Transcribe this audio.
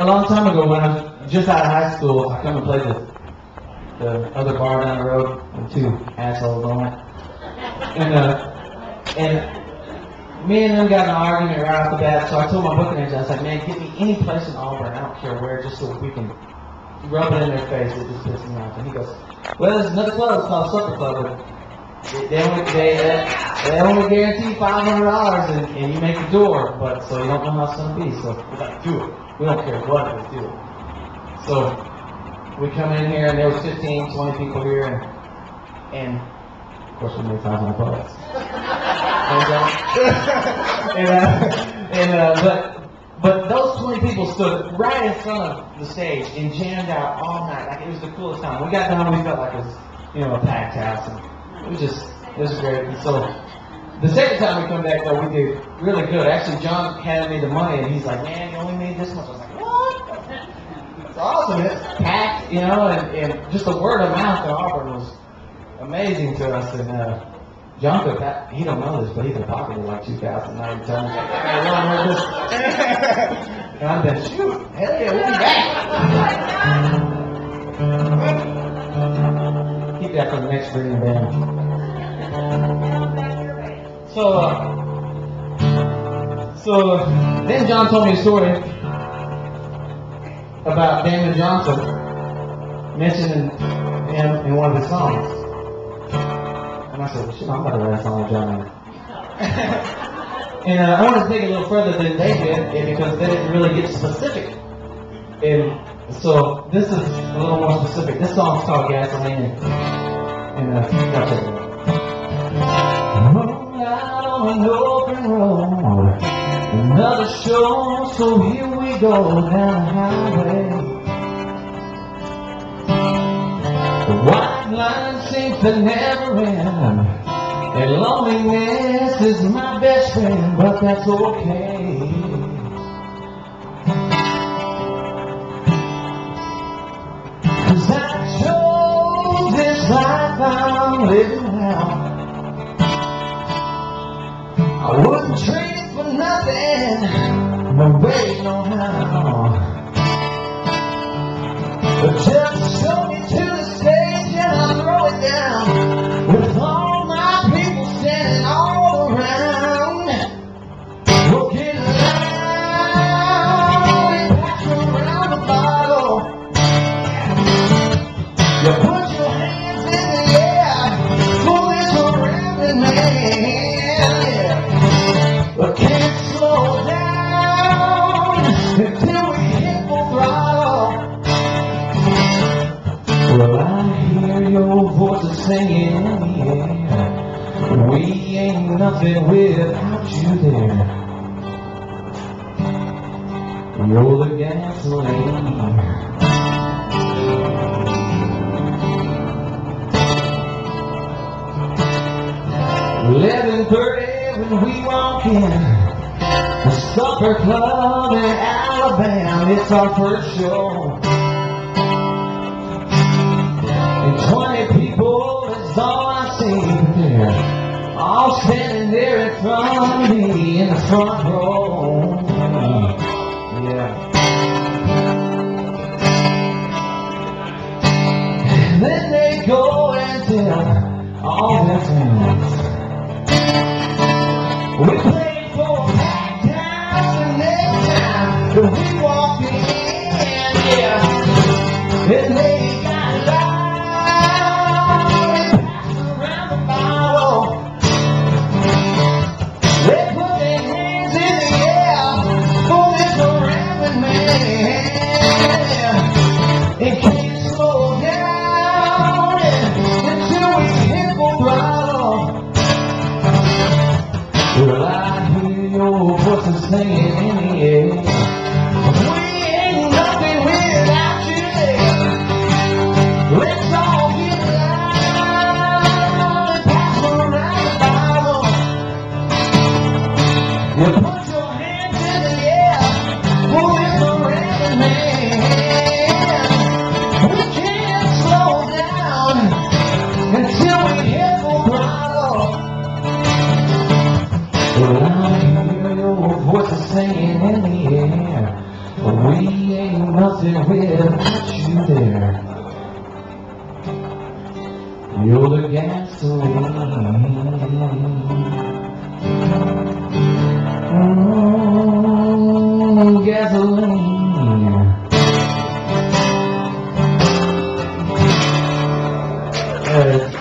A long time ago, when I was just out of high school, I come and played with the other bar down the road with two assholes on it. And me and them got in an argument right off the bat, so I told my booking agent, I was like, man, get me any place in Auburn, I don't care where, just so we can rub it in their face with this pissing off. And he goes, well, there's another club, it's called Supper Club. They only guarantee $500 and you make the door, but so you don't know how it's gonna be. So we're like, do it. We don't care what it is, do it. So we come in here and there was 15, 20 people here, and of course we made $500. But those 20 people stood right in front of the stage and jammed out all night. Like, it was the coolest time. When we got done, we felt like it was, you know, a packed house. It was great. And so the second time we come back, though, we did really good. Actually, John handed me the money, and he's like, man, you only made this much. I was like, what? It's awesome. It's packed, you know, and just the word of mouth in Auburn was amazing to us. And John could have, he don't know this, but he could have pocketed like 2,009 times. And I've been, shoot, hell yeah, we'll be back. Keep that for the next reading, man. So then John told me a story about Damon Johnson mentioning him in one of his songs. And I said, well, shit, I'm about to write a song with John. And I wanted to take it a little further than they did because they didn't really get specific. And so this is a little more specific. This song's called Gasoline. An open road, another show, so here we go down the highway. The white line seems to never end, and loneliness is my best friend, but that's okay. Cause I chose this life I'm living now. I wouldn't trade it for nothing, no way, no how. But just show me to the stage and I'll throw it down, with all my people standing all around. We'll get loud and pass around the bottle. You put your hands in the air, pull this around the man. But can't slow down until we hit full throttle. Well, I hear your voices singing in the air. We ain't nothing without you there. You're the gasoline. When we walk in the supper club in Alabama, it's our first show. And 20 people is all I see there, all standing there in front of me in the front row. Yeah. And then they go and tell all their friends. We played for packed house and next time when we walked in, yeah, and they got loud and passed around the bottle. They put their hands in the air for this rambling man. It can't slow down until we hit full throttle. Well, I hear your voices singing in the air. We ain't nothing without you there. Let's all get loud and pass around the bottle. You put your hands in the air, pull this around the ain't nothing without you there. You're the gasoline. Oh, gasoline.